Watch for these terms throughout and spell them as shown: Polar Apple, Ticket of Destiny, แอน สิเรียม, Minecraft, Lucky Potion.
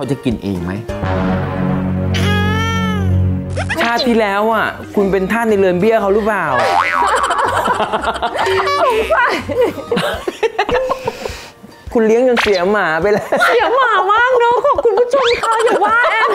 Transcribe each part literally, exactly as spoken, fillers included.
เขาจะกินเองไหมชาติที่แล้วอ่ะคุณเป็นท่านในเรือนเบี้ยเขาหรือเปล่าคุณเลี้ยงจนเสียหมาไปแล้วเสียหมามากเนาะขอบคุณผู้ชมค่ะอย่าว่าแอน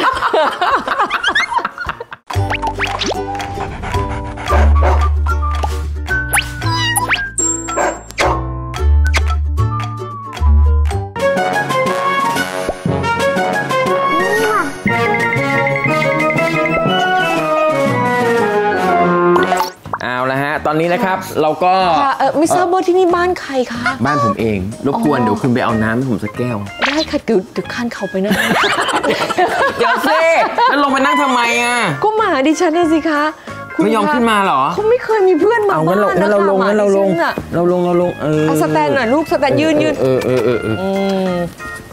ตอนนี้นะครับเราก็ไม่ทราบว่าที่นี่บ้านใครคะบ้านผมเองรบกวนเดี๋ยวคุณไปเอาน้ำให้ผมสักแก้วได้ค่ะเดี๋ยวเดี๋ยวข้านเขาไปนะเดี๋ยวเซ่แล้วลงมานั่งทำไมอ่ะก็หมาดิฉันน่ะสิคะไม่ยอมขึ้นมาหรอเขาไม่เคยมีเพื่อนมาบ้านนะคะเราลงเราลงเราลงเราลงเออสแตนหน่อยลูกสแตนยืนยืนเออเออเออเออ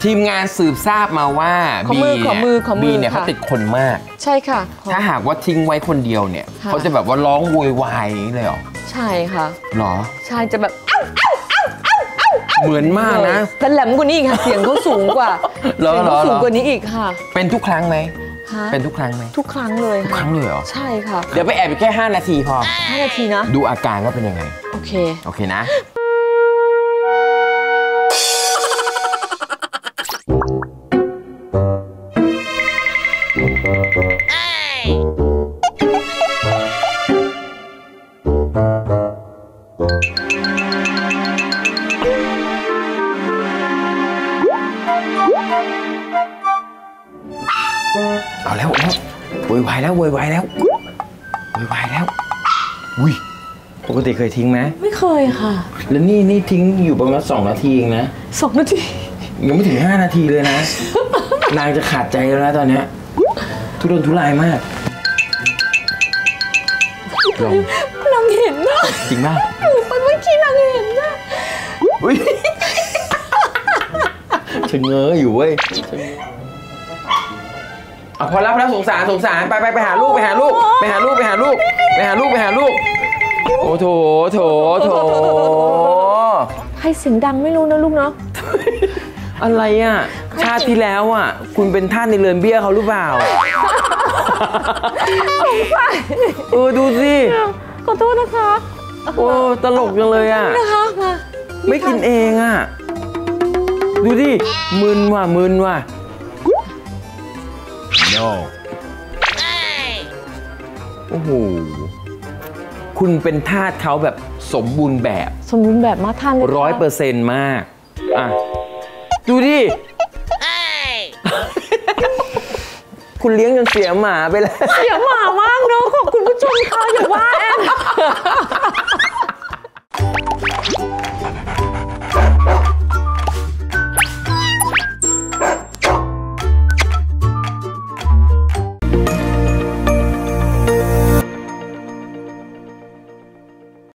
ทีมงานสืบทราบมาว่าบีเนี่ยเขาติดคนมากใช่ค่ะถ้าหากว่าทิ้งไว้คนเดียวเนี่ยเขาจะแบบว่าร้องโวยวายเลยหรอใช่ค่ะหรอใช่จะแบบเอ้าเอ้าเอ้าเอ้าเอ้าเอ้าเหมือนมากนะแต่แหลมกว่านี้อีกค่ะเสียงเขาสูงกว่าเสียงเขาสูงกว่านี้อีกค่ะเป็นทุกครั้งไหมเป็นทุกครั้งไหมทุกครั้งเลยทุกครั้งเลยเหรอใช่ค่ะเดี๋ยวไปแอบไปแค่ห้านาทีพอห้านาทีนะดูอาการว่าเป็นยังไงโอเคโอเคนะเอาแล้วแล้วโวยวายแล้วโวยวายแล้วโวยวายแล้วอุ้ยปกติเคยทิ้งไหมไม่เคยค่ะแล้วนี่นี่ทิ้งอยู่ประมาณสองนาทีเองนะสองนาทียังไม่ถึงห้านาทีเลยนะนางจะขาดใจแล้วนะตอนเนี้ยทุรนทุรายมากนางเห็นนะจริงมากอยู่ไปเมื่อกี้นางเห็นนะอุ้ยฉันเงยอยู่เว้ยพอรับแล้วสงสารสงสารไปไปไปหาลูกไปหาลูกไปหาลูกไปหาลูกไปหาลูกไปหาลูกโอ้โถโถโถใครเสียงดังไม่รู้นะลูกเนาะอะไรอ่ะชาติที่แล้วอ่ะคุณเป็นท่านในเรือนเบี้ยเขาหรือเปล่าเออดูสิขอโทษนะคะโอ้ตลกจังเลยอ่ะไม่กินเองอ่ะดูดิมึนว่ะมึนว่ะโอ้โหคุณเป็นทาสเขาแบบสมบูรณ์แบบสมบูรณ์แบบมากท่านร้อยเปอร์เซ็นต์มากอ่ะดูดิคุณเลี้ยงจนเสียหมาไปแล้วเสียหมามากเนาะขอบคุณ